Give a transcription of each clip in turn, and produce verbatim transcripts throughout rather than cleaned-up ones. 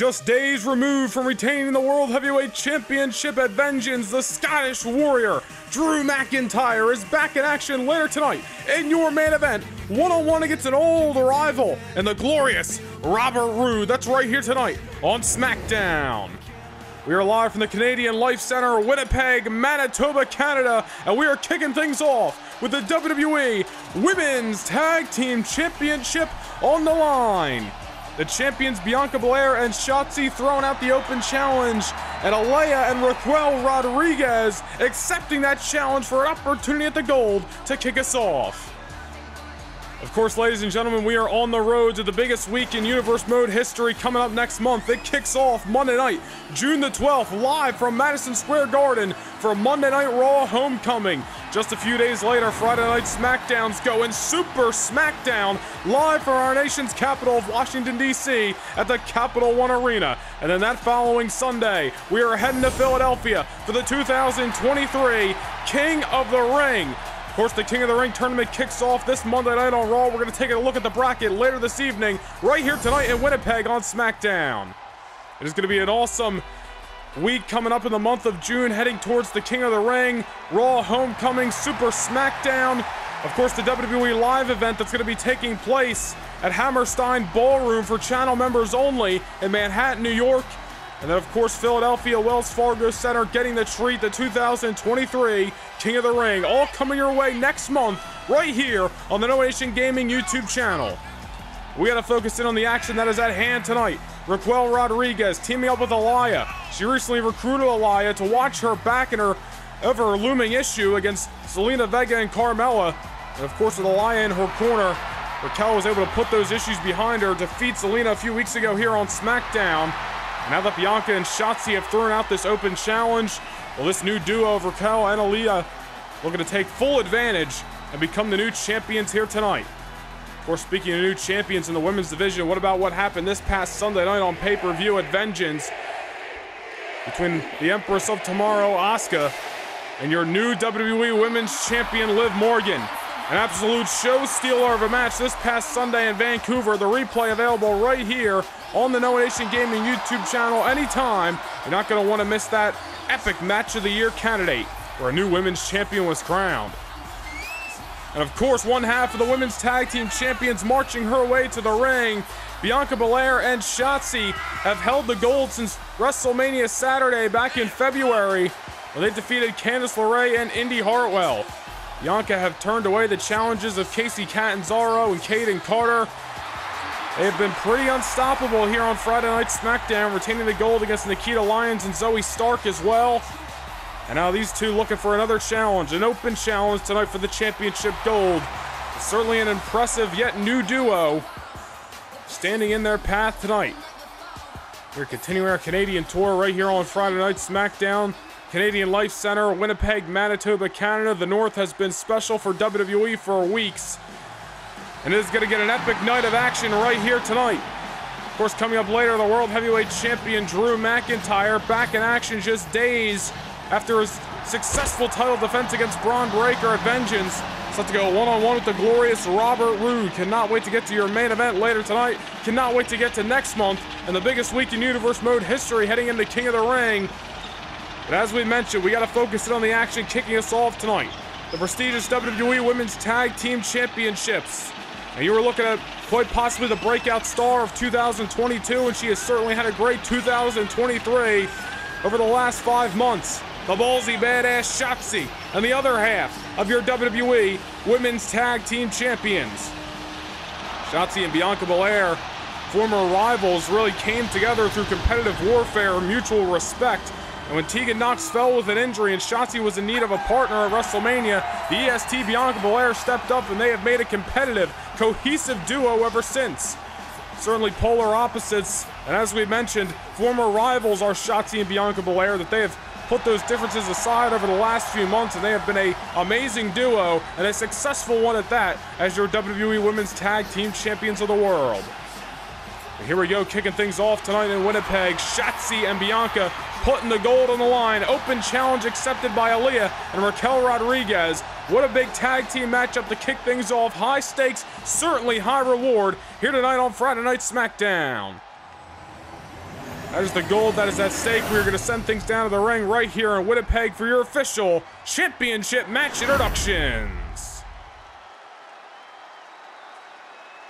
Just days removed from retaining the World Heavyweight Championship at Vengeance, the Scottish Warrior, Drew McIntyre, is back in action later tonight in your main event, one on one against an old rival and the glorious Robert Roode. That's right here tonight on SmackDown. We are live from the Canadian Life Center, Winnipeg, Manitoba, Canada, and we are kicking things off with the W W E Women's Tag Team Championship on the line. The champions Bianca Belair and Shotzi throwing out the open challenge, and Aliyah and Raquel Rodriguez accepting that challenge for an opportunity at the gold to kick us off. Of course, ladies and gentlemen, we are on the road to the biggest week in Universe Mode history coming up next month. It kicks off Monday night, June the twelfth, live from Madison Square Garden for Monday Night Raw Homecoming. Just a few days later, Friday Night SmackDown's going Super SmackDown, live from our nation's capital of Washington, D C at the Capital One Arena. And then that following Sunday, we are heading to Philadelphia for the two thousand twenty-three King of the Ring. Of course, the King of the Ring tournament kicks off this Monday night on Raw. We're going to take a look at the bracket later this evening, right here tonight in Winnipeg on SmackDown. It is going to be an awesome week coming up in the month of June, heading towards the King of the Ring, Raw Homecoming, Super SmackDown. Of course, the W W E Live event that's going to be taking place at Hammerstein Ballroom for channel members only in Manhattan, New York. And then, of course, Philadelphia, Wells Fargo Center getting the treat, the two thousand twenty-three King of the Ring. All coming your way next month, right here on the Noah Nation Gaming YouTube channel. We got to focus in on the action that is at hand tonight. Raquel Rodriguez teaming up with Aliyah. She recently recruited Aliyah to watch her back in her ever-looming issue against Zelina Vega and Carmella. And, of course, with Aliyah in her corner, Raquel was able to put those issues behind her, defeat Zelina a few weeks ago here on SmackDown. Now that Bianca and Shotzi have thrown out this open challenge, well, this new duo of Raquel and Aliyah looking to take full advantage and become the new champions here tonight. Of course, speaking of new champions in the women's division, what about what happened this past Sunday night on pay-per-view at Vengeance between the Empress of Tomorrow, Asuka, and your new W W E Women's Champion, Liv Morgan? An absolute show-stealer of a match this past Sunday in Vancouver. The replay available right here on the Noah Nation Gaming YouTube channel anytime. You're not going to want to miss that epic match of the year candidate where a new women's champion was crowned. And of course, one half of the women's tag team champions marching her way to the ring. Bianca Belair and Shotzi have held the gold since WrestleMania Saturday back in February, where they defeated Candice LeRae and Indi Hartwell. Bianca have turned away the challenges of Casey Catanzaro and Caden Carter. They have been pretty unstoppable here on Friday Night SmackDown, retaining the gold against Nikita Lyons and Zoe Stark as well. And now these two looking for another challenge, an open challenge tonight for the championship gold. It's certainly an impressive yet new duo standing in their path tonight. We're continuing our Canadian tour right here on Friday Night SmackDown. Canadian Life Center, Winnipeg, Manitoba, Canada. The North has been special for W W E for weeks, and it is going to get an epic night of action right here tonight. Of course, coming up later, the World Heavyweight Champion Drew McIntyre back in action just days after his successful title defense against Bron Breakker at Vengeance. Set to go one on one with the glorious Robert Roode. Cannot wait to get to your main event later tonight. Cannot wait to get to next month and the biggest week in Universe Mode history heading into King of the Ring. But as we mentioned, we got to focus in on the action kicking us off tonight. The prestigious W W E Women's Tag Team Championships. And you were looking at quite possibly the breakout star of two thousand twenty-two, and she has certainly had a great two thousand twenty-three over the last five months. The ballsy badass Shotzi and the other half of your W W E Women's Tag Team Champions. Shotzi and Bianca Belair, former rivals, really came together through competitive warfare and mutual respect. And when Tegan Knox fell with an injury and Shotzi was in need of a partner at WrestleMania, the E S T Bianca Belair stepped up, and they have made a competitive, cohesive duo ever since. Certainly polar opposites, and as we mentioned, former rivals are Shotzi and Bianca Belair, that they have put those differences aside over the last few months, and they have been an amazing duo, and a successful one at that, as your W W E Women's Tag Team Champions of the World. Here we go, kicking things off tonight in Winnipeg. Shotzi and Bianca putting the gold on the line. Open challenge accepted by Aliyah and Raquel Rodriguez. What a big tag team matchup to kick things off. High stakes, certainly high reward here tonight on Friday Night SmackDown. That is the gold that is at stake. We're going to send things down to the ring right here in Winnipeg for your official championship match introductions.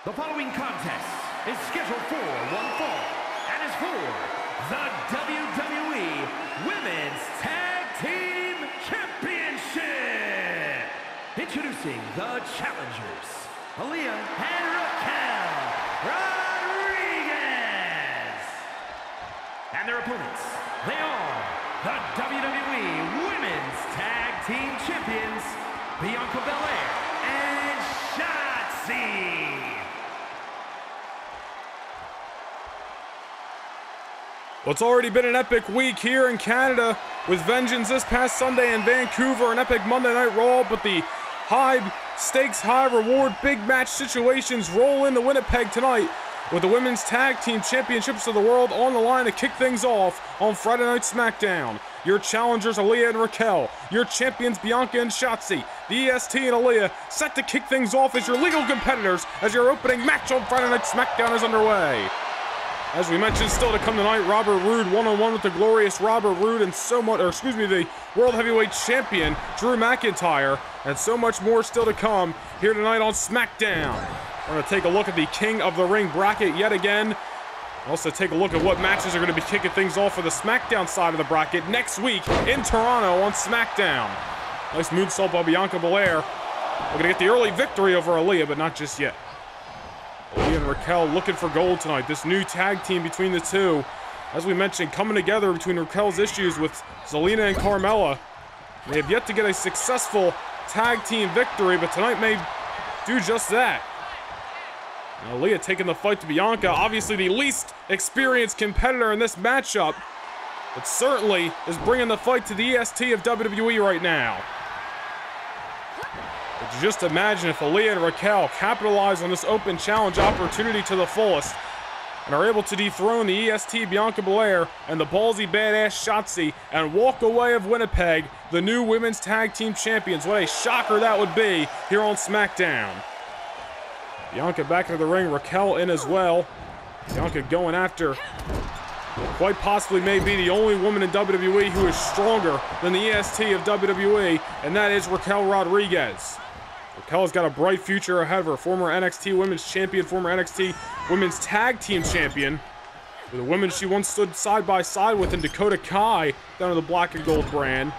The following contest is scheduled for one fall and is for the W W E Women's Tag Team Championship. Introducing the challengers, Aliyah and Raquel Rodriguez. And their opponents, they are the W W E Women's Tag Team Champions, Bianca Belair and Shotzi. Well, it's already been an epic week here in Canada with Vengeance this past Sunday in Vancouver, an epic Monday Night Raw, but the high stakes, high reward, big match situations roll into Winnipeg tonight, with the Women's Tag Team Championships of the World on the line to kick things off on Friday Night SmackDown. Your challengers, Aliyah and Raquel. Your champions, Bianca and Shotzi. The E S T and Aliyah set to kick things off as your legal competitors as your opening match on Friday Night SmackDown is underway. As we mentioned, still to come tonight, Robert Roode one-on-one with the glorious Robert Roode and so much, or excuse me, the World Heavyweight Champion, Drew McIntyre, and so much more still to come here tonight on SmackDown. We're going to take a look at the King of the Ring bracket yet again. Also take a look at what matches are going to be kicking things off for the SmackDown side of the bracket next week in Toronto on SmackDown. Nice moonsault by Bianca Belair. We're going to get the early victory over Aliyah, but not just yet. Aliyah and Raquel looking for gold tonight. This new tag team between the two, as we mentioned, coming together between Raquel's issues with Zelina and Carmella. They have yet to get a successful tag team victory, but tonight may do just that. Now, Aliyah taking the fight to Bianca, obviously the least experienced competitor in this matchup, but certainly is bringing the fight to the E S T of W W E right now. But you just imagine if Aliyah and Raquel capitalize on this open challenge opportunity to the fullest and are able to dethrone the E S T Bianca Belair and the ballsy badass Shotzi and walk away of Winnipeg, the new Women's Tag Team Champions. What a shocker that would be here on SmackDown. Bianca back into the ring, Raquel in as well. Bianca going after quite possibly may be the only woman in W W E who is stronger than the E S T of W W E, and that is Raquel Rodriguez. Raquel's got a bright future ahead of her. Former N X T Women's Champion, former N X T Women's Tag Team Champion, with the women she once stood side by side with in Dakota Kai down in the black and gold brand.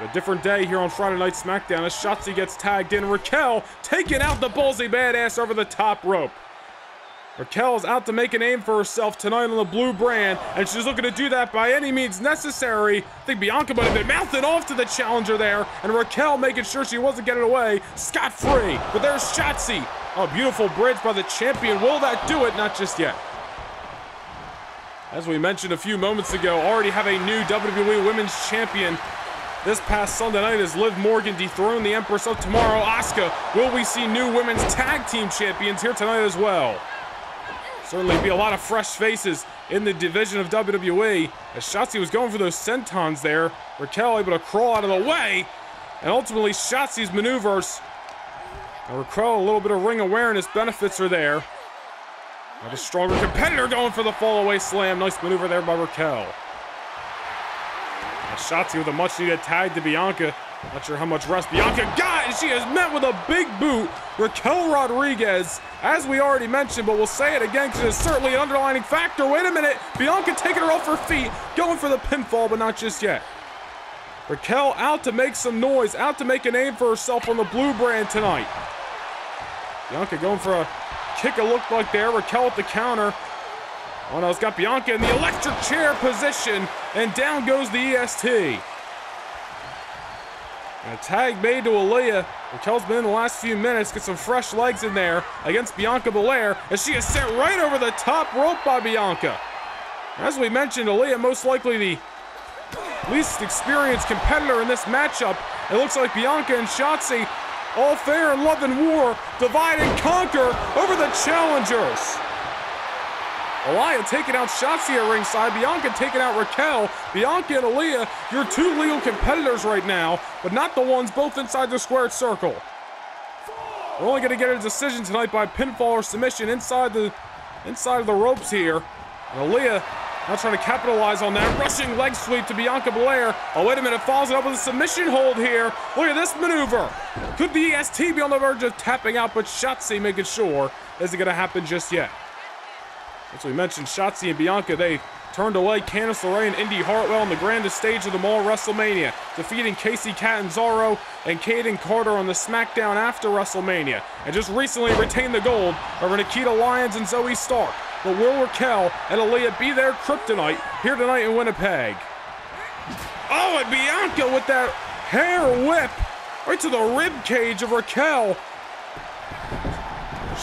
A different day here on Friday Night SmackDown as Shotzi gets tagged in. Raquel taking out the ballsy badass over the top rope. Raquel's out to make a name for herself tonight on the blue brand, and she's looking to do that by any means necessary. I think Bianca might have been mouthing off to the challenger there, and Raquel making sure she wasn't getting away scot-free. But there's Shotzi. Oh, beautiful bridge by the champion. Will that do it? Not just yet. As we mentioned a few moments ago, already have a new W W E Women's Champion. This past Sunday night as Liv Morgan dethroned the Empress of Tomorrow, Asuka. Will we see new Women's Tag Team Champions here tonight as well? Certainly be a lot of fresh faces in the division of W W E. As Shotzi was going for those sentons there, Raquel able to crawl out of the way, and ultimately Shotzi's maneuvers. And Raquel, a little bit of ring awareness benefits her there. Now the stronger competitor going for the fallaway slam. Nice maneuver there by Raquel. Shotzi with a much-needed tag to Bianca. Not sure how much rest Bianca got, and she is met with a big boot. Raquel Rodriguez, as we already mentioned, but we'll say it again because it is certainly an underlining factor. Wait a minute. Bianca taking her off her feet, going for the pinfall, but not just yet. Raquel out to make some noise, out to make a name for herself on the blue brand tonight. Bianca going for a kick, a look like there. Raquel at the counter. Oh, now it's got Bianca in the electric chair position, and down goes the E S T. And a tag made to Aliyah. Raquel's been in the last few minutes, get some fresh legs in there against Bianca Belair, as she is sent right over the top rope by Bianca. As we mentioned, Aliyah most likely the least experienced competitor in this matchup. It looks like Bianca and Shotzi, all fair in love and war, divide and conquer over the challengers. Aliyah taking out Shotzi at ringside, Bianca taking out Raquel. Bianca and Aliyah, your two legal competitors right now, but not the ones both inside the squared circle. We're only going to get a decision tonight by pinfall or submission inside the inside of the ropes here. And Aliyah Now trying to capitalize on that. Rushing leg sweep to Bianca Belair. Oh, wait a minute. Follows it up with a submission hold here. Look at this maneuver. Could the E S T be on the verge of tapping out? But Shotzi making sure isn't going to happen just yet. As we mentioned, Shotzi and Bianca, they turned away Candice LeRae and Indi Hartwell on the grandest stage of them all, WrestleMania, defeating Casey Catanzaro and Caden Carter on the SmackDown after WrestleMania, and just recently retained the gold over Nikita Lyons and Zoe Stark. But will Raquel and Aliyah be their kryptonite here tonight in Winnipeg? Oh, and Bianca with that hair whip right to the rib cage of Raquel.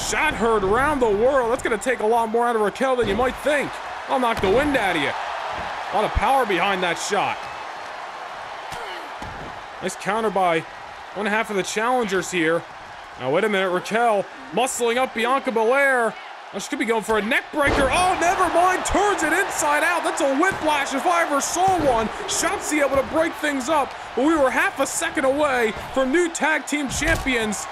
Shot heard around the world. That's going to take a lot more out of Raquel than you might think. I'll knock the wind out of you. A lot of power behind that shot. Nice counter by one half of the challengers here. Now, wait a minute. Raquel muscling up Bianca Belair. Oh, she could be going for a neck breaker. Oh, never mind. Turns it inside out. That's a whiplash if I ever saw one. Shotzi able to break things up. But we were half a second away from new tag team champions.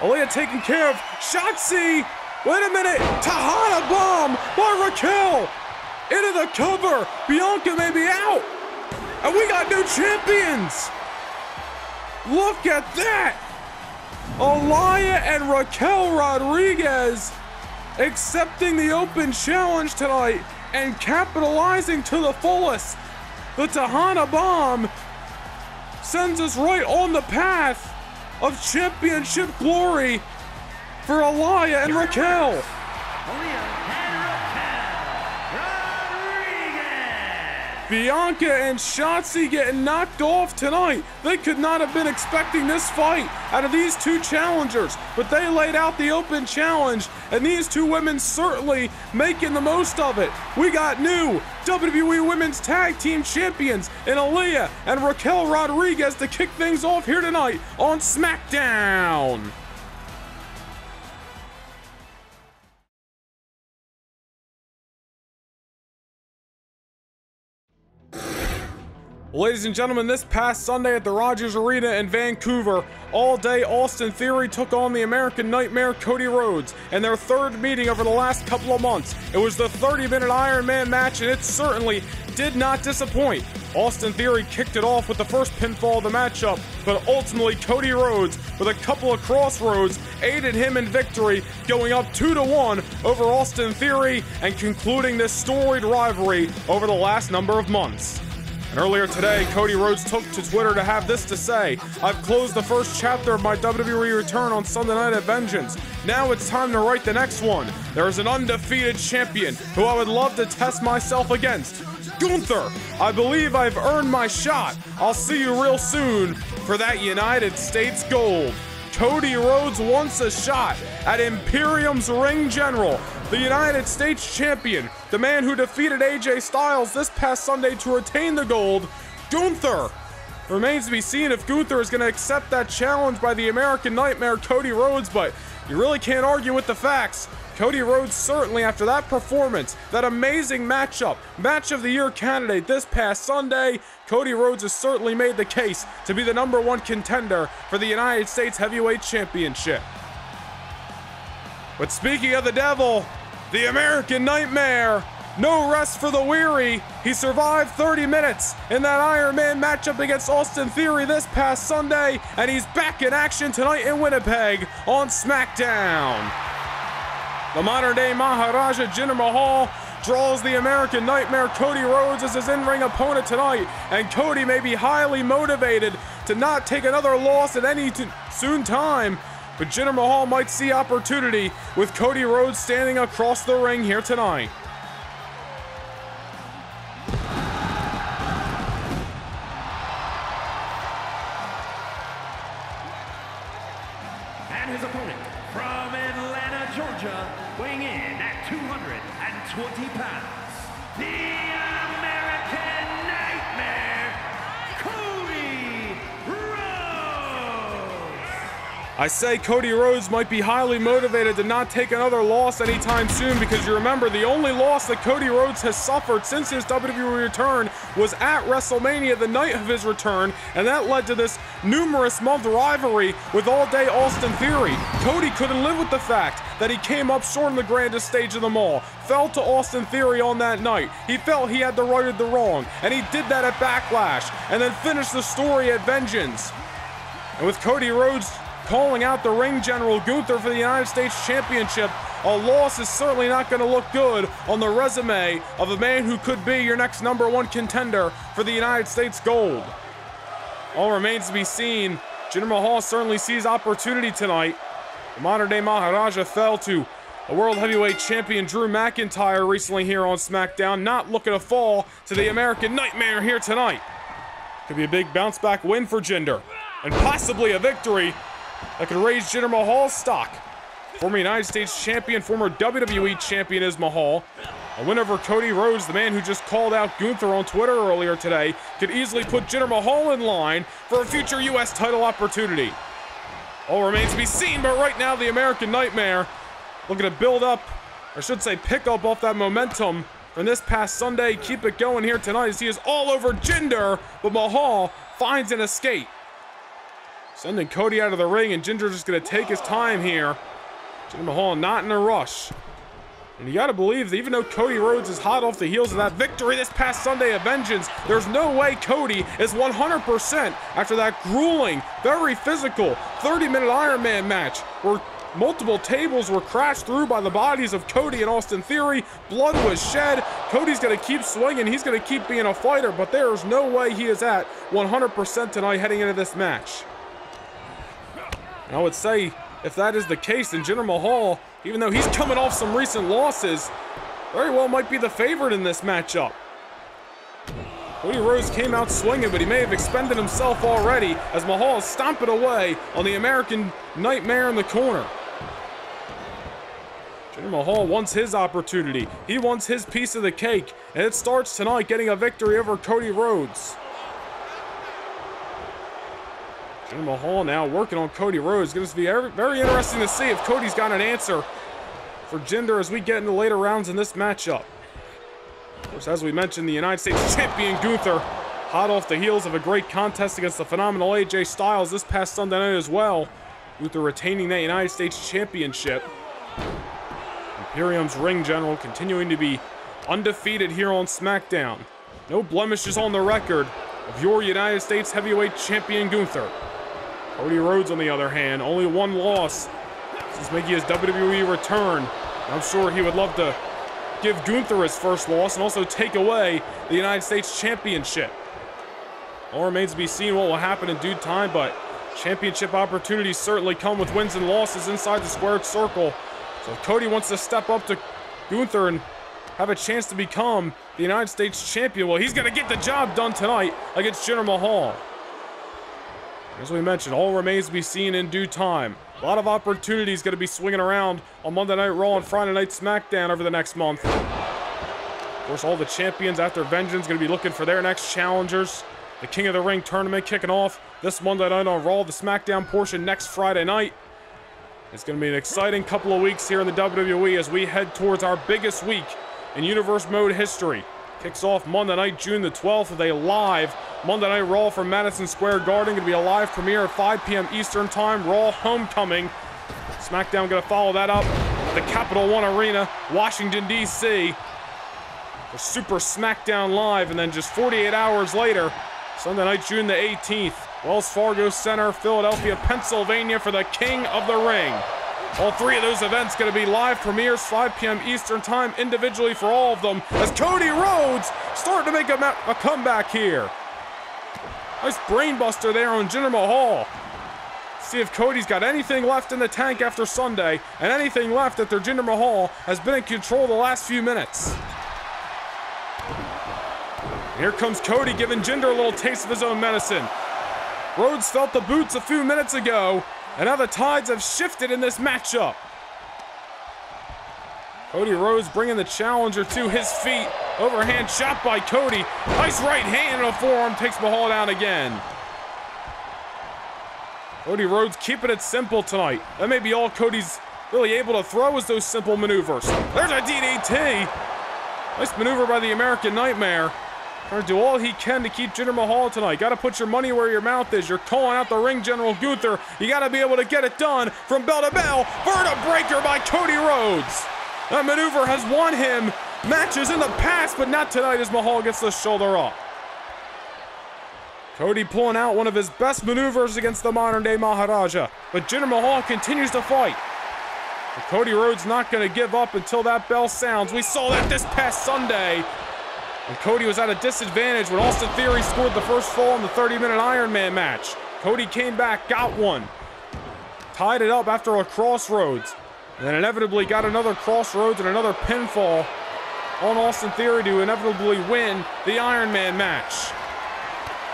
Aliyah taking care of Shotzi. Wait a minute. Tahana bomb by Raquel. Into the cover. Bianca may be out. And we got new champions. Look at that. Aliyah and Raquel Rodriguez accepting the open challenge tonight and capitalizing to the fullest. The Tahana bomb sends us right on the path of championship glory for Aliyah and Raquel. Aliyah and Raquel Rodriguez. Bianca and Shotzi getting knocked off tonight. They could not have been expecting this fight out of these two challengers, but they laid out the open challenge, and these two women certainly making the most of it. We got new W W E Women's Tag Team Champions in Aliyah and Raquel Rodriguez to kick things off here tonight on SmackDown. Ladies and gentlemen, this past Sunday at the Rogers Arena in Vancouver, all day Austin Theory took on the American Nightmare Cody Rhodes in their third meeting over the last couple of months. It was the thirty minute Iron Man match, and it certainly did not disappoint. Austin Theory kicked it off with the first pinfall of the matchup, but ultimately Cody Rhodes, with a couple of crossroads, aided him in victory, going up two to one over Austin Theory and concluding this storied rivalry over the last number of months. And earlier today, Cody Rhodes took to Twitter to have this to say: "I've closed the first chapter of my W W E return on Sunday Night at Vengeance. Now it's time to write the next one. There is an undefeated champion who I would love to test myself against. Gunther, I believe I've earned my shot. I'll see you real soon for that United States gold." Cody Rhodes wants a shot at Imperium's Ring General, the United States champion, the man who defeated A J Styles this past Sunday to retain the gold. Gunther. Remains to be seen if Gunther is going to accept that challenge by the American Nightmare Cody Rhodes, but you really can't argue with the facts. Cody Rhodes certainly, after that performance, that amazing matchup, match of the year candidate this past Sunday, Cody Rhodes has certainly made the case to be the number one contender for the United States Heavyweight Championship. But speaking of the devil, the American Nightmare, no rest for the weary. He survived thirty minutes in that Iron Man matchup against Austin Theory this past Sunday, and he's back in action tonight in Winnipeg on SmackDown. The modern-day Maharaja Jinder Mahal draws the American Nightmare Cody Rhodes as his in-ring opponent tonight, and Cody may be highly motivated to not take another loss at any soon time. But Jinder Mahal might see opportunity with Cody Rhodes standing across the ring here tonight. And his opponent from Atlanta, Georgia, weighing in at two hundred twenty pounds, the American Nightmare, Cody Rhodes. I say Cody Rhodes might be highly motivated to not take another loss anytime soon, because you remember the only loss that Cody Rhodes has suffered since his W W E return was at WrestleMania the night of his return, and that led to this numerous month rivalry with all-day Austin Theory. Cody couldn't live with the fact that he came up short on the grandest stage of them all, fell to Austin Theory on that night. He felt he had to righted the wrong, and he did that at Backlash, and then finished the story at Vengeance. And with Cody Rhodes calling out the ring general Gunther for the United States Championship, a loss is certainly not going to look good on the resume of a man who could be your next number one contender for the United States gold. All remains to be seen. Jinder Mahal certainly sees opportunity tonight. The modern-day Maharaja fell to the World Heavyweight Champion Drew McIntyre recently here on SmackDown, not looking to fall to the American Nightmare here tonight. Could be a big bounce-back win for Jinder, and possibly a victory that could raise Jinder Mahal's stock. Former United States Champion, former W W E Champion is Mahal. A win over Cody Rhodes, the man who just called out Gunther on Twitter earlier today, could easily put Jinder Mahal in line for a future U S title opportunity. All remains to be seen, but right now the American Nightmare looking to build up, or should say pick up off that momentum from this past Sunday. Keep it going here tonight as he is all over Jinder, but Mahal finds an escape. Sending Cody out of the ring, and Jinder just going to take his time here. Jinder Mahal not in a rush. And you got to believe that even though Cody Rhodes is hot off the heels of that victory this past Sunday at Vengeance, there's no way Cody is one hundred percent after that grueling, very physical thirty minute Iron Man match where multiple tables were crashed through by the bodies of Cody and Austin Theory. Blood was shed. Cody's going to keep swinging. He's going to keep being a fighter, but there is no way he is at one hundred percent tonight heading into this match. And I would say if that is the case, then Jinder Mahal, even though he's coming off some recent losses, very well might be the favorite in this matchup. Cody Rhodes came out swinging, but he may have expended himself already as Mahal is stomping away on the American Nightmare in the corner. Jinder Mahal wants his opportunity. He wants his piece of the cake, and it starts tonight getting a victory over Cody Rhodes. Jinder Mahal now working on Cody Rhodes. It's going to be very interesting to see if Cody's got an answer for Jinder as we get into later rounds in this matchup. Of course, as we mentioned, the United States Champion Gunther, hot off the heels of a great contest against the phenomenal A J Styles this past Sunday night as well. Gunther retaining that United States Championship. Imperium's ring general continuing to be undefeated here on SmackDown. No blemishes on the record of your United States Heavyweight Champion Gunther. Cody Rhodes, on the other hand, only one loss since making his W W E return. I'm sure he would love to give Gunther his first loss and also take away the United States Championship. All remains to be seen what will happen in due time, but championship opportunities certainly come with wins and losses inside the squared circle. So if Cody wants to step up to Gunther and have a chance to become the United States Champion, well, he's going to get the job done tonight against Jinder Mahal. As we mentioned, all remains to be seen in due time. A lot of opportunities going to be swinging around on Monday Night Raw and Friday Night SmackDown over the next month. Of course, all the champions after Vengeance going to be looking for their next challengers. The King of the Ring tournament kicking off this Monday night on Raw, the SmackDown portion next Friday night. It's going to be an exciting couple of weeks here in the W W E as we head towards our biggest week in Universe Mode history. Kicks off Monday night, June the twelfth, with a live Monday Night Raw from Madison Square Garden. Going to be a live premiere at five p m Eastern Time. Raw Homecoming. SmackDown going to follow that up at the Capital One Arena, Washington, D C for Super SmackDown Live. And then just forty-eight hours later, Sunday night, June the eighteenth, Wells Fargo Center, Philadelphia, Pennsylvania, for the King of the Ring. All three of those events going to be live premieres, five p m Eastern Time, individually for all of them, as Cody Rhodes starting to make a, a comeback here. Nice brainbuster there on Jinder Mahal. See if Cody's got anything left in the tank after Sunday, and anything left that their Jinder Mahal has been in control the last few minutes. And here comes Cody giving Jinder a little taste of his own medicine. Rhodes felt the boots a few minutes ago, and now the tides have shifted in this matchup. Cody Rhodes bringing the challenger to his feet. Overhand shot by Cody. Nice right hand and a forearm takes Mahal down again. Cody Rhodes keeping it simple tonight. That may be all Cody's really able to throw is those simple maneuvers. There's a D D T. Nice maneuver by the American Nightmare. Gonna do all he can to keep Jinder Mahal tonight. Gotta put your money where your mouth is. You're calling out the ring general Gunther. You gotta be able to get it done from bell to bell. Bron Breakker by Cody Rhodes. That maneuver has won him matches in the past, but not tonight as Mahal gets the shoulder up. Cody pulling out one of his best maneuvers against the modern day Maharaja, but Jinder Mahal continues to fight. But Cody Rhodes not gonna give up until that bell sounds. We saw that this past Sunday. And Cody was at a disadvantage when Austin Theory scored the first fall in the thirty minute Iron Man match. Cody came back, got one. Tied it up after a crossroads. And then inevitably got another crossroads and another pinfall on Austin Theory to inevitably win the Iron Man match.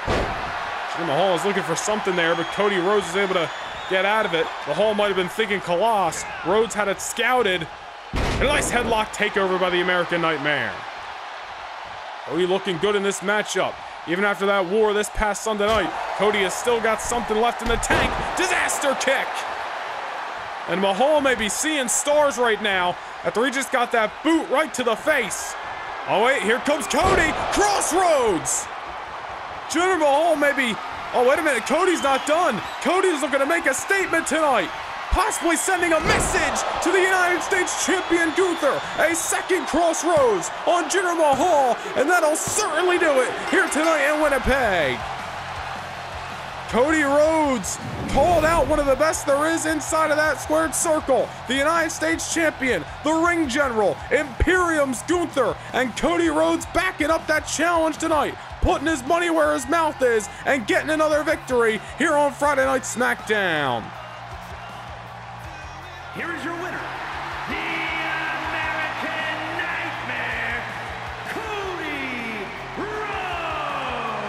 Jinder Mahal is looking for something there, but Cody Rhodes is able to get out of it. Mahal might have been thinking Colossus. Rhodes had it scouted. And a nice headlock takeover by the American Nightmare. Cody looking good in this matchup. Even after that war this past Sunday night, Cody has still got something left in the tank. Disaster kick! And Mahal may be seeing stars right now after he just got that boot right to the face. Oh wait, here comes Cody! Crossroads! Jinder Mahal may be... Oh wait a minute, Cody's not done! Cody's looking to make a statement tonight! Possibly sending a message to the United States champion Gunther. A second crossroads on Jinder Mahal, and that'll certainly do it here tonight in Winnipeg. Cody Rhodes called out one of the best there is inside of that squared circle. The United States champion, the ring general, Imperium's Gunther, and Cody Rhodes backing up that challenge tonight, putting his money where his mouth is and getting another victory here on Friday Night SmackDown. Here is your winner, the American Nightmare, Cody Rhodes.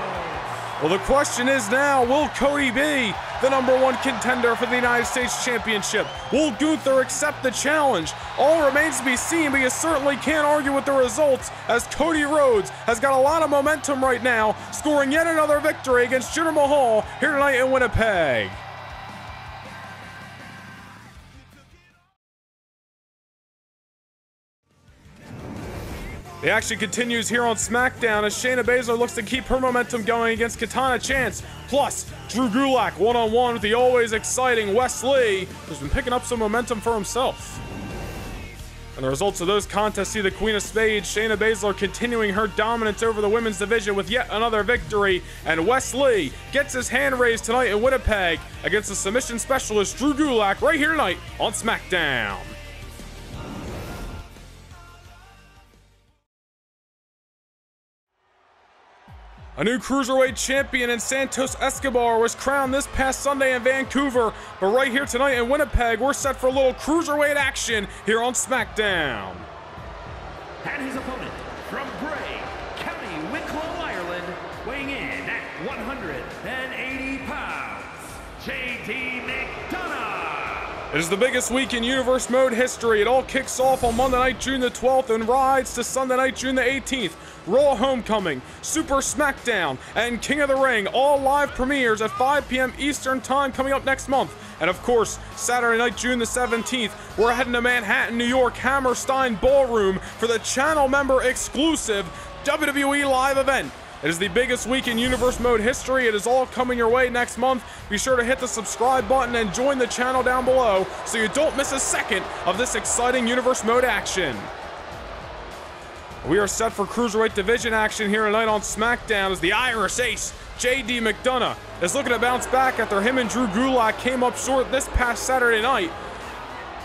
Well, the question is now, will Cody be the number one contender for the United States Championship? Will Gunther accept the challenge? All remains to be seen, but you certainly can't argue with the results as Cody Rhodes has got a lot of momentum right now, scoring yet another victory against Jinder Mahal here tonight in Winnipeg. The action continues here on SmackDown as Shayna Baszler looks to keep her momentum going against Katana Chance. Plus, Drew Gulak one-on-one with the always exciting Wes Lee, who's been picking up some momentum for himself. And the results of those contests see the Queen of Spades, Shayna Baszler, continuing her dominance over the women's division with yet another victory. And Wes Lee gets his hand raised tonight in Winnipeg against the submission specialist Drew Gulak right here tonight on SmackDown. A new Cruiserweight champion in Santos Escobar was crowned this past Sunday in Vancouver, but right here tonight in Winnipeg, we're set for a little Cruiserweight action here on SmackDown. And his opponent from Bray, County Wicklow, Ireland, weighing in at one hundred eighty pounds, J D McDonagh. It is the biggest week in Universe Mode history. It all kicks off on Monday night, June the twelfth, and rides to Sunday night, June the eighteenth. Raw Homecoming, Super SmackDown, and King of the Ring, all live premieres at five p m Eastern Time coming up next month. And of course, Saturday night, June the seventeenth, we're heading to Manhattan, New York, Hammerstein Ballroom for the channel member exclusive W W E Live event. It is the biggest week in Universe Mode history. It is all coming your way next month. Be sure to hit the subscribe button and join the channel down below so you don't miss a second of this exciting Universe Mode action. We are set for Cruiserweight division action here tonight on SmackDown as the Irish ace, J D McDonagh, is looking to bounce back after him and Drew Gulak came up short this past Saturday night.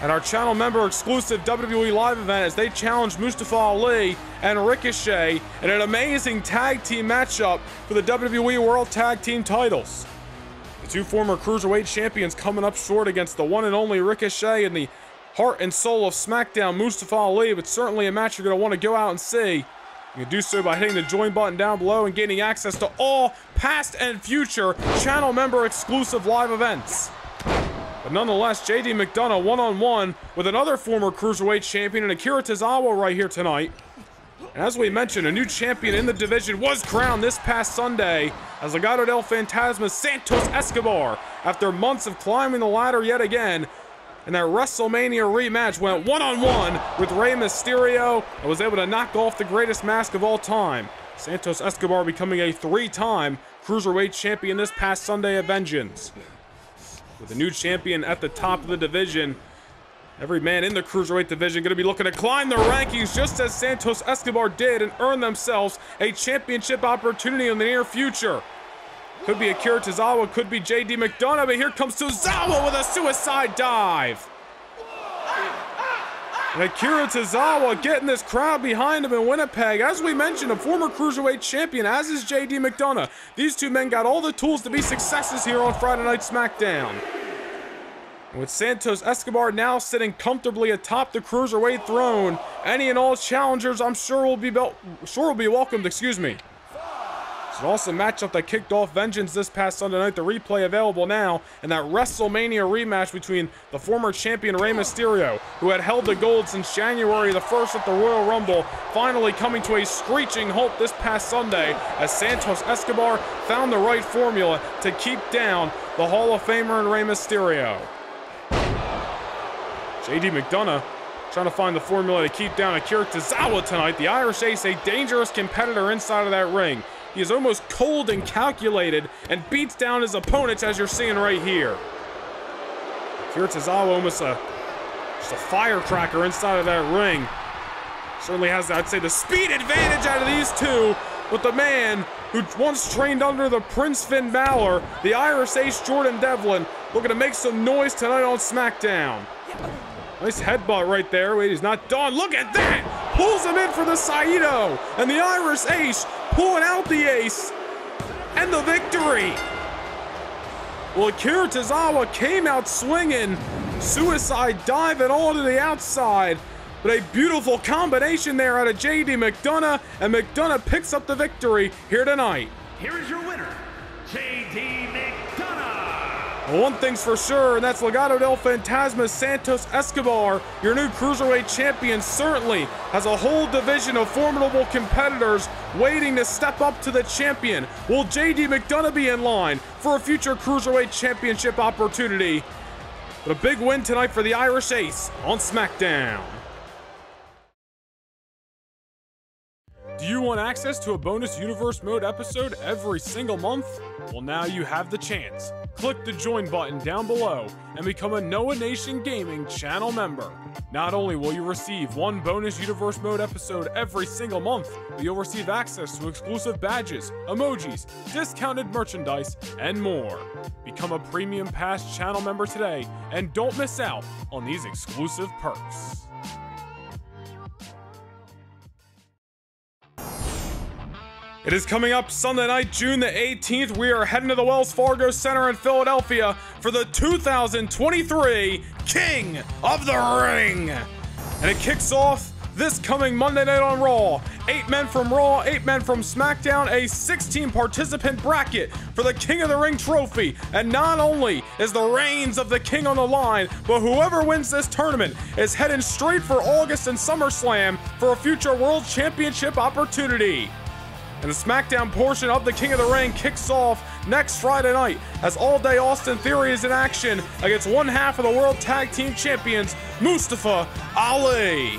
And our channel member exclusive W W E Live event as they challenged Mustafa Ali and Ricochet in an amazing tag team matchup for the W W E World Tag Team titles. The two former Cruiserweight champions coming up short against the one and only Ricochet and the heart and soul of SmackDown, Mustafa Ali, but certainly a match you're going to want to go out and see. You can do so by hitting the join button down below and gaining access to all past and future channel member exclusive live events. But nonetheless, J D McDonagh one-on-one with another former Cruiserweight champion and Akira Tozawa right here tonight. And as we mentioned, a new champion in the division was crowned this past Sunday as Legado del Fantasma's Santos Escobar, after months of climbing the ladder yet again. And that WrestleMania rematch went one-on-one with Rey Mysterio and was able to knock off the greatest mask of all time. Santos Escobar becoming a three-time Cruiserweight champion this past Sunday at Vengeance. With a new champion at the top of the division, every man in the Cruiserweight division going to be looking to climb the rankings just as Santos Escobar did and earn themselves a championship opportunity in the near future. Could be Akira Tozawa, could be J D McDonagh, but here comes Tozawa with a suicide dive. And Akira Tozawa getting this crowd behind him in Winnipeg. As we mentioned, a former Cruiserweight champion, as is J D McDonagh. These two men got all the tools to be successes here on Friday Night SmackDown. And with Santos Escobar now sitting comfortably atop the Cruiserweight throne, any and all challengers, I'm sure will be sure will be welcomed, excuse me. It's an awesome matchup that kicked off Vengeance this past Sunday night. The replay available now, and that WrestleMania rematch between the former champion Rey Mysterio, who had held the gold since January the first at the Royal Rumble, finally coming to a screeching halt this past Sunday as Santos Escobar found the right formula to keep down the Hall of Famer and Rey Mysterio. J D McDonagh trying to find the formula to keep down Akira Tozawa tonight. The Irish Ace, a dangerous competitor inside of that ring. He is almost cold and calculated and beats down his opponents, as you're seeing right here. Akira Tozawa almost a, just a firecracker inside of that ring. Certainly has, I'd say, the speed advantage out of these two, with the man who once trained under the Prince Finn Balor, the Irish Ace Jordan Devlin, looking to make some noise tonight on SmackDown. Nice headbutt right there. Wait, he's not done. Look at that! Pulls him in for the Saito, and the Irish Ace pulling out the ace and the victory. Well, Akira Tozawa came out swinging, suicide dive and all to the outside, but a beautiful combination there out of J D McDonagh, and McDonagh picks up the victory here tonight. Here is your winner, J D McDonagh. Well, one thing's for sure, and that's Legado del Fantasma Santos Escobar, your new Cruiserweight champion, certainly has a whole division of formidable competitors waiting to step up to the champion. Will J D McDonagh be in line for a future Cruiserweight championship opportunity? But a big win tonight for the Irish Ace on SmackDown. Do you want access to a bonus Universe Mode episode every single month? Well, now you have the chance. Click the join button down below and become a Noah Nation Gaming channel member. Not only will you receive one bonus Universe Mode episode every single month, but you'll receive access to exclusive badges, emojis, discounted merchandise, and more. Become a Premium Pass channel member today and don't miss out on these exclusive perks. It is coming up Sunday night, June the eighteenth. We are heading to the Wells Fargo Center in Philadelphia for the two thousand twenty-three King of the Ring. And it kicks off this coming Monday night on Raw. Eight men from Raw, eight men from SmackDown, a sixteen participant bracket for the King of the Ring trophy. And not only is the reigns of the King on the line, but whoever wins this tournament is heading straight for August and SummerSlam for a future World Championship opportunity. And the SmackDown portion of the King of the Ring kicks off next Friday night as All Day Austin Theory is in action against one half of the World Tag Team Champions, Mustafa Ali.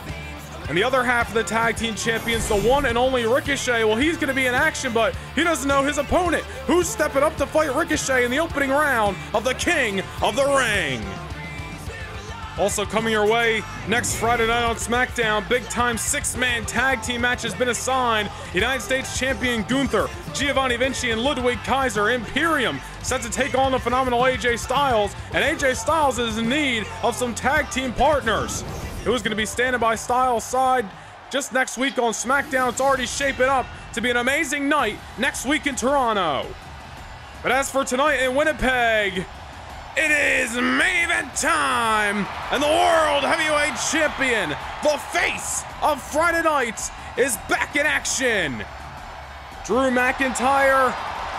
And the other half of the Tag Team Champions, the one and only Ricochet, well, he's going to be in action, but he doesn't know his opponent. Who's stepping up to fight Ricochet in the opening round of the King of the Ring? Also coming your way next Friday night on SmackDown, big-time six-man tag team match has been assigned. United States champion Gunther, Giovanni Vinci, and Ludwig Kaiser. Imperium set to take on the phenomenal A J Styles, and A J Styles is in need of some tag team partners. Who's going to be standing by Styles' side just next week on SmackDown? It's already shaping up to be an amazing night next week in Toronto. But as for tonight in Winnipeg, it is main event time, and the World Heavyweight Champion, the face of Friday nights, is back in action. Drew McIntyre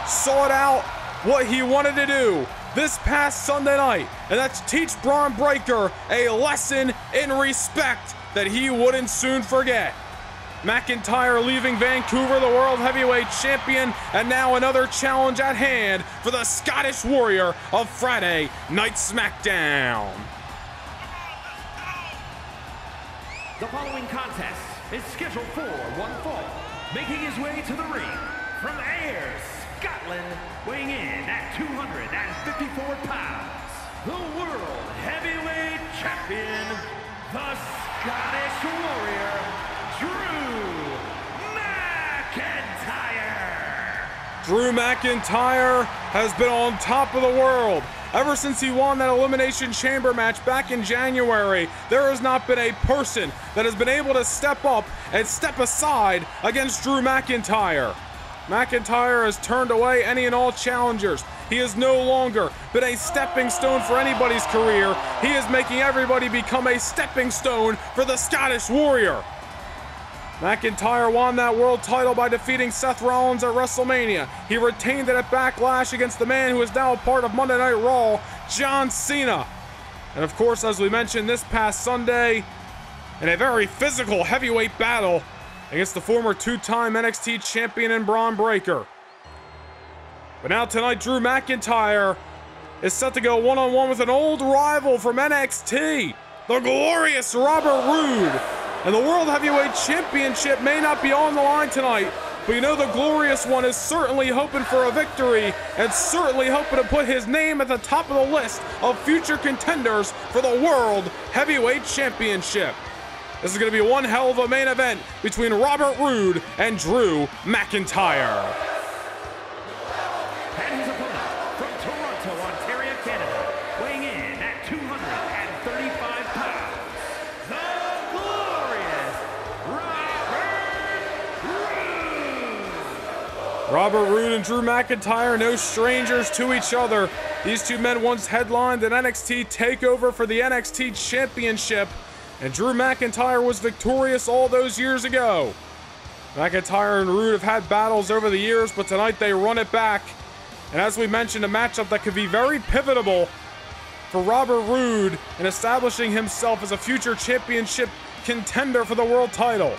sought out what he wanted to do this past Sunday night, and that's teach Bron Breakker a lesson in respect that he wouldn't soon forget. McIntyre leaving Vancouver, the World Heavyweight Champion, and now another challenge at hand for the Scottish Warrior of Friday Night SmackDown. The following contest is scheduled for one fall, making his way to the ring from Ayr, Scotland, weighing in at two hundred fifty-four pounds, the World Heavyweight Champion, the Scottish Warrior, Drew McIntyre. Drew McIntyre has been on top of the world. Ever since he won that Elimination Chamber match back in January, there has not been a person that has been able to step up and step aside against Drew McIntyre. McIntyre has turned away any and all challengers. He has no longer been a stepping stone for anybody's career. He is making everybody become a stepping stone for the Scottish Warrior. McIntyre won that world title by defeating Seth Rollins at WrestleMania. He retained it at Backlash against the man who is now a part of Monday Night Raw, John Cena. And of course, as we mentioned this past Sunday, in a very physical heavyweight battle against the former two-time N X T champion and Bron Breakker. But now tonight, Drew McIntyre is set to go one-on-one with an old rival from N X T, the glorious Robert Roode. And the World Heavyweight Championship may not be on the line tonight, but you know the glorious one is certainly hoping for a victory and certainly hoping to put his name at the top of the list of future contenders for the World Heavyweight Championship. This is going to be one hell of a main event between Robert Roode and Drew McIntyre. And his opponent from Toronto, Ontario, Canada, weighing in at two hundred thirty-five pounds, the glorious Robert Roode. Robert Roode and Drew McIntyre, no strangers to each other. These two men once headlined an N X T takeover for the N X T Championship, and Drew McIntyre was victorious all those years ago. McIntyre and Roode have had battles over the years, but tonight they run it back. And as we mentioned, a matchup that could be very pivotal for Robert Roode in establishing himself as a future championship contender for the world title.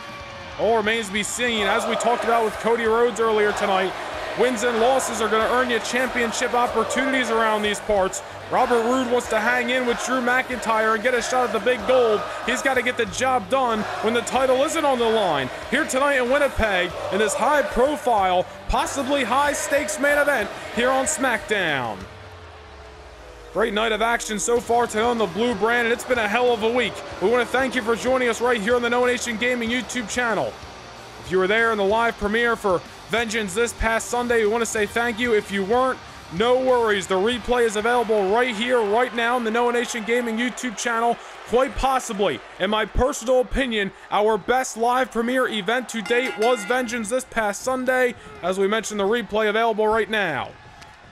All remains to be seen. As we talked about with Cody Rhodes earlier tonight, wins and losses are going to earn you championship opportunities around these parts. Robert Roode wants to hang in with Drew McIntyre and get a shot at the big gold. He's got to get the job done when the title isn't on the line. Here tonight in Winnipeg, in this high-profile, possibly high-stakes main event here on SmackDown. Great night of action so far tonight on the Blue Brand, and it's been a hell of a week. We want to thank you for joining us right here on the Noah Nation Gaming YouTube channel. If you were there in the live premiere for Vengeance this past Sunday, we want to say thank you. If you weren't, no worries. The replay is available right here, right now on the Noah Nation Gaming YouTube channel. Quite possibly, in my personal opinion, our best live premiere event to date was Vengeance this past Sunday. As we mentioned, the replay available right now.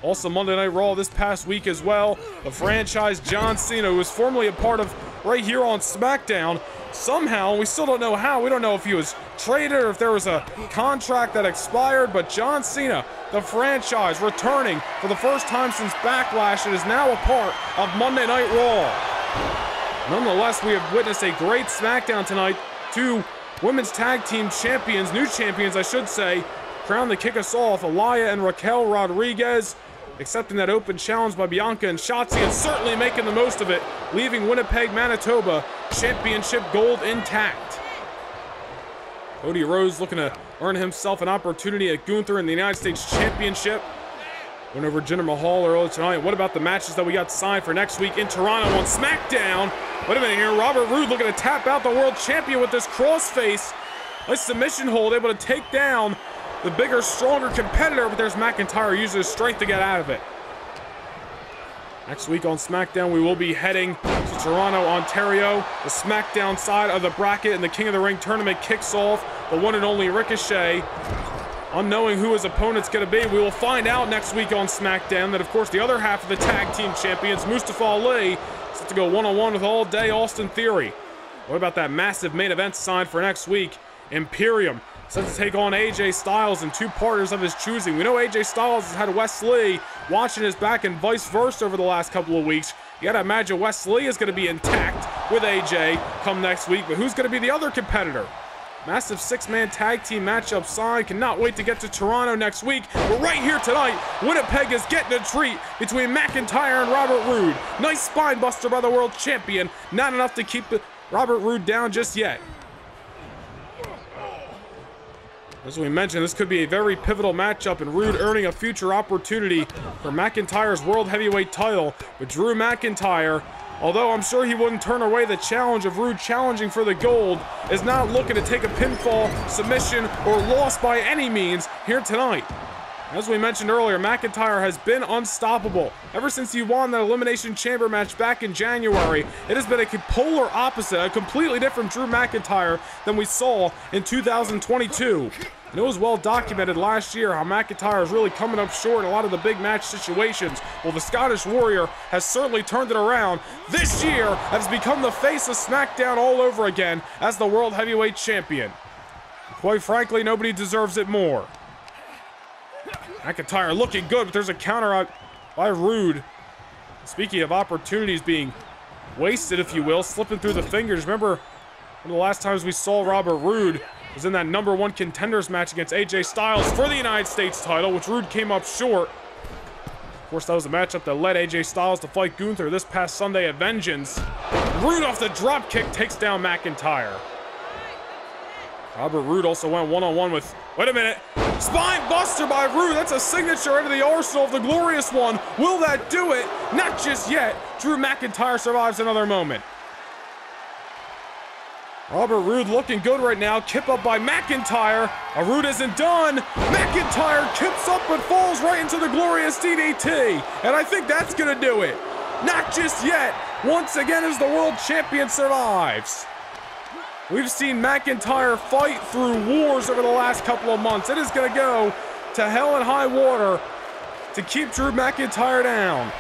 Also, Monday Night Raw this past week as well. The franchise John Cena, who was formerly a part of right here on SmackDown, somehow, we still don't know how, we don't know if he was traded or if there was a contract that expired, but John Cena, the franchise, returning for the first time since Backlash, it is now a part of Monday Night Raw. Nonetheless, we have witnessed a great SmackDown tonight. Two women's tag team champions, new champions I should say, crowned to kick us off, Aliyah and Raquel Rodriguez, accepting that open challenge by Bianca and Shotzi and certainly making the most of it, leaving Winnipeg, Manitoba, championship gold intact. Cody Rhodes looking to earn himself an opportunity at Gunther in the United States Championship. Went over Jinder Mahal earlier tonight. What about the matches that we got signed for next week in Toronto on SmackDown? Wait a minute here, Robert Roode looking to tap out the world champion with this crossface. Nice submission hold, able to take down the bigger, stronger competitor, but there's McIntyre using his strength to get out of it. Next week on SmackDown, we will be heading to Toronto, Ontario. The SmackDown side of the bracket and the King of the Ring tournament kicks off. The one and only Ricochet. Unknowing who his opponent's going to be, we will find out next week on SmackDown. That, of course, the other half of the tag team champions, Mustafa Ali, set to go one-on-one with all-day Austin Theory. What about that massive main event sign for next week? Imperium set to take on A J Styles and two partners of his choosing. We know A J Styles has had Wes Lee watching his back and vice versa over the last couple of weeks. You gotta imagine Wes Lee is gonna be intact with A J come next week, but who's gonna be the other competitor? Massive six-man tag team matchup signed. Cannot wait to get to Toronto next week. But right here tonight, Winnipeg is getting a treat between McIntyre and Robert Roode. Nice spine buster by the world champion. Not enough to keep Robert Roode down just yet. As we mentioned, this could be a very pivotal matchup, and Roode earning a future opportunity for McIntyre's World Heavyweight title. But Drew McIntyre, although I'm sure he wouldn't turn away the challenge of Roode challenging for the gold, is not looking to take a pinfall, submission, or loss by any means here tonight. As we mentioned earlier, McIntyre has been unstoppable. Ever since he won the Elimination Chamber match back in January, it has been a polar opposite, a completely different Drew McIntyre than we saw in two thousand twenty-two. And it was well documented last year how McIntyre is really coming up short in a lot of the big match situations. Well, the Scottish Warrior has certainly turned it around this year and has become the face of SmackDown all over again as the World Heavyweight Champion. Quite frankly, nobody deserves it more. McIntyre looking good, but there's a counter out by Roode. Speaking of opportunities being wasted, if you will, slipping through the fingers. Remember, one of the last times we saw Robert Roode was in that number one contenders match against A J Styles for the United States title, which Roode came up short. Of course, that was the matchup that led A J Styles to fight Gunther this past Sunday at Vengeance. Roode off the drop kick takes down McIntyre. Robert Roode also went one-on-one with, wait a minute, spine buster by Roode. That's a signature into the arsenal of the Glorious One. Will that do it? Not just yet. Drew McIntyre survives another moment. Robert Roode looking good right now. Kip up by McIntyre. A Roode isn't done. McIntyre kips up but falls right into the glorious D D T. And I think that's gonna do it. Not just yet. Once again, as the world champion survives. We've seen McIntyre fight through wars over the last couple of months. It is going to go to hell and high water to keep Drew McIntyre down.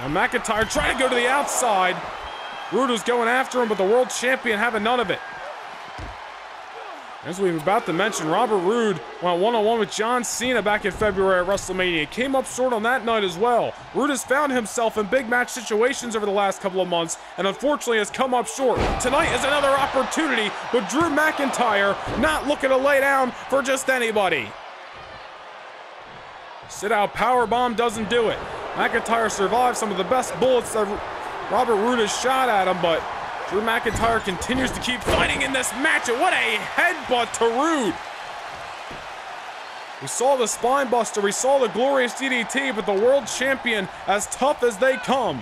Now McIntyre trying to go to the outside. Roode is going after him, but the world champion having none of it. As we were about to mention, Robert Roode went one-on-one with John Cena back in February at WrestleMania. Came up short on that night as well. Roode has found himself in big match situations over the last couple of months and unfortunately has come up short. Tonight is another opportunity, but Drew McIntyre not looking to lay down for just anybody. Sit-out powerbomb doesn't do it. McIntyre survived some of the best bullets that Robert Roode has shot at him, but Drew McIntyre continues to keep fighting in this match, and what a headbutt to Roode. We saw the spine buster, we saw the glorious D D T, but the world champion, as tough as they come.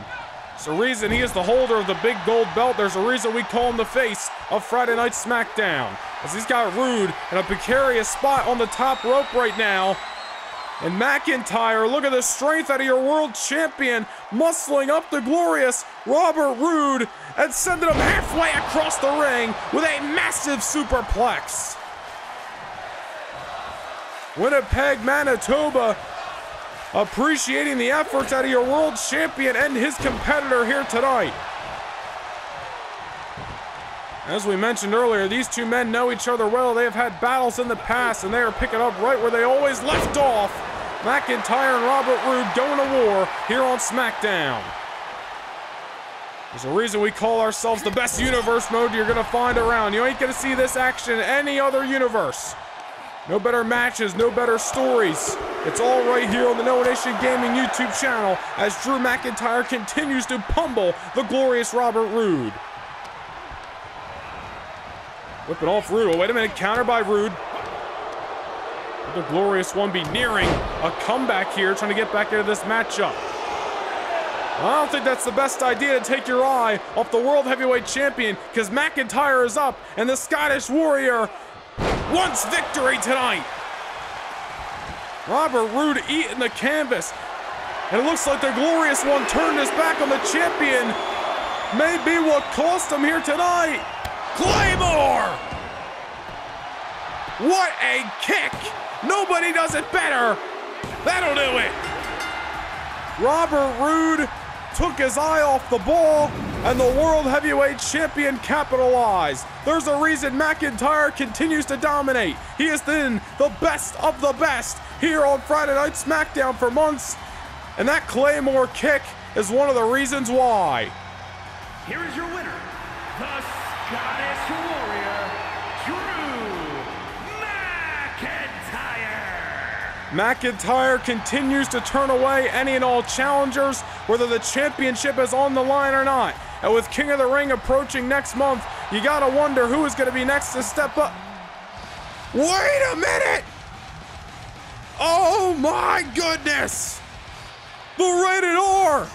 There's a reason he is the holder of the big gold belt. There's a reason we call him the face of Friday Night SmackDown, as he's got Roode in a precarious spot on the top rope right now. And McIntyre, look at the strength out of your world champion, muscling up the glorious Robert Roode and sending him halfway across the ring with a massive superplex. Winnipeg, Manitoba, appreciating the efforts out of your world champion and his competitor here tonight. As we mentioned earlier, these two men know each other well. They have had battles in the past, and they are picking up right where they always left off. McIntyre and Robert Roode going to war here on SmackDown. There's a reason we call ourselves the best universe mode you're going to find around. You ain't going to see this action in any other universe. No better matches, no better stories. It's all right here on the Noah Nation Gaming YouTube channel as Drew McIntyre continues to pummel the glorious Robert Roode. Whipping off Roode. Oh, wait a minute. Counter by Roode. The glorious one be nearing a comeback here, trying to get back into this matchup. I don't think that's the best idea to take your eye off the World Heavyweight Champion, because McIntyre is up, and the Scottish Warrior wants victory tonight. Robert Roode eating the canvas. And it looks like the glorious one turned his back on the champion. Maybe what cost him here tonight. Claymore! What a kick! Nobody does it better! That'll do it! Robert Roode took his eye off the ball, and the World Heavyweight Champion capitalized. There's a reason McIntyre continues to dominate. He has been the best of the best here on Friday Night SmackDown for months, and that Claymore kick is one of the reasons why. Here is your winner, the Scottish Warrior, Drew McIntyre. McIntyre continues to turn away any and all challengers, whether the championship is on the line or not. And with King of the Ring approaching next month, You gotta wonder who is gonna be next to step up. Wait a minute! Oh my goodness! The Rated R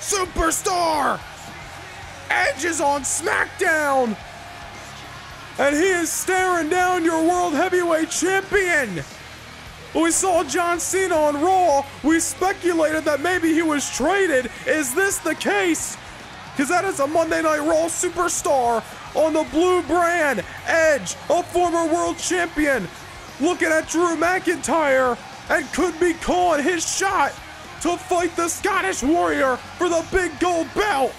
Superstar Edge is on SmackDown! And he is staring down your World Heavyweight Champion! We saw John Cena on Raw. We speculated that maybe he was traded. Is this the case? Because that is a Monday Night Raw superstar on the blue brand. Edge, a former world champion, looking at Drew McIntyre and could be calling his shot to fight the Scottish Warrior for the big gold belt.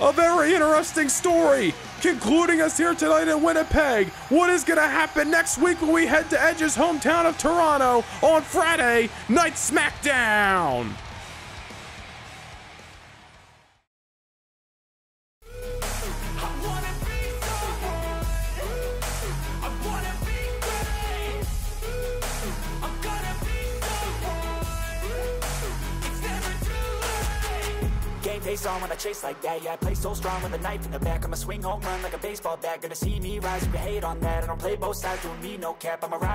A very interesting story, concluding us here tonight in Winnipeg. What is going to happen next week when we head to Edge's hometown of Toronto on Friday Night SmackDown? Face on when I chase like that, yeah, I play so strong with a knife in the back. I'm a swing home run like a baseball bat. Gonna see me rise, you hate on that. I don't play both sides, doing me no cap. I'm a ride.